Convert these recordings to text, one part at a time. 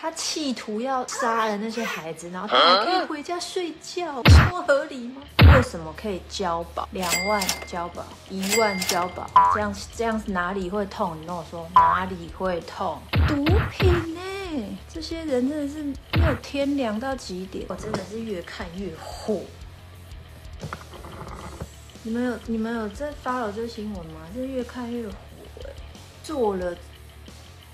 他企图要杀了那些孩子，然后他还可以回家睡觉，不合理吗？为什么可以交保？2万交保，1万交保，这样哪里会痛？你跟我说哪里会痛？毒品欸，这些人真的是没有天良到极点，我真的是越看越火。你们有在 follow 这新闻吗？这越看越火欸，做了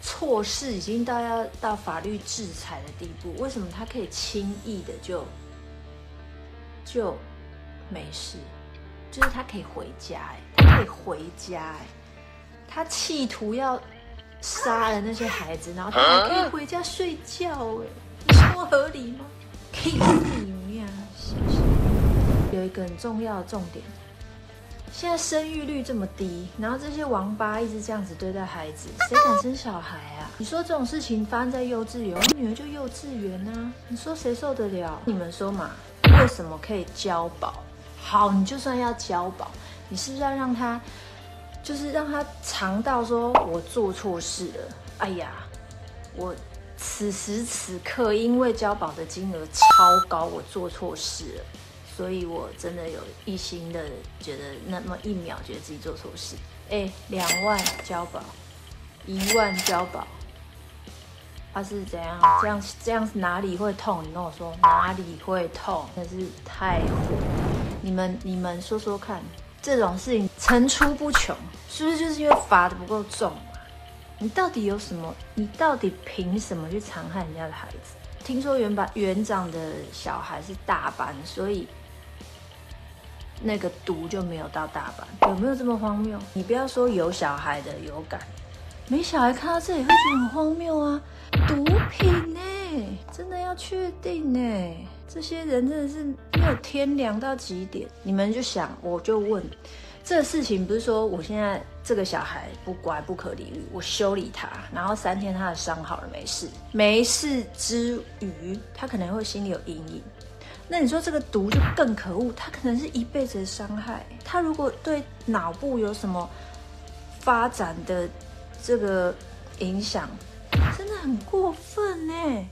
错事已经到要到法律制裁的地步，为什么他可以轻易的就没事？就是他可以回家欸，他可以回家欸，他企图要杀了那些孩子，然后他还可以回家睡觉欸，你说合理吗？可以理你啊！有一个很重要的重点，现在生育率这么低，然后这些王八一直这样子对待孩子，谁敢生小孩啊？你说这种事情发生在幼稚园，我女儿就幼稚园啊，你说谁受得了？你们说嘛，为什么可以交保？好，你就算要交保，你是不是要让他，就是让他尝到说我做错事了？哎呀，我此时此刻因为交保的金额超高，我做错事了。所以我真的有一心的觉得那么一秒觉得自己做错事，哎，2万交保，1万交保，他是怎样？这样哪里会痛？你跟我说哪里会痛？真是太火！你们说说看，这种事情层出不穷，是不是就是因为罚得不够重啊？你到底有什么？你到底凭什么去残害人家的孩子？听说园长的小孩是大班，所以那个毒就没有到大班，有没有这么荒谬？你不要说有小孩的有感，没小孩看到这里会觉得很荒谬啊！毒品欸，真的要确定欸，这些人真的是没有天良到极点。你们就想，我就问，这事情不是说我现在这个小孩不乖不可理喻，我修理他，然后3天他的伤好了没事，没事之余他可能会心里有阴影。那你说这个毒就更可恶，他可能是一辈子的伤害。他如果对脑部有什么发展的这个影响，真的很过分欸。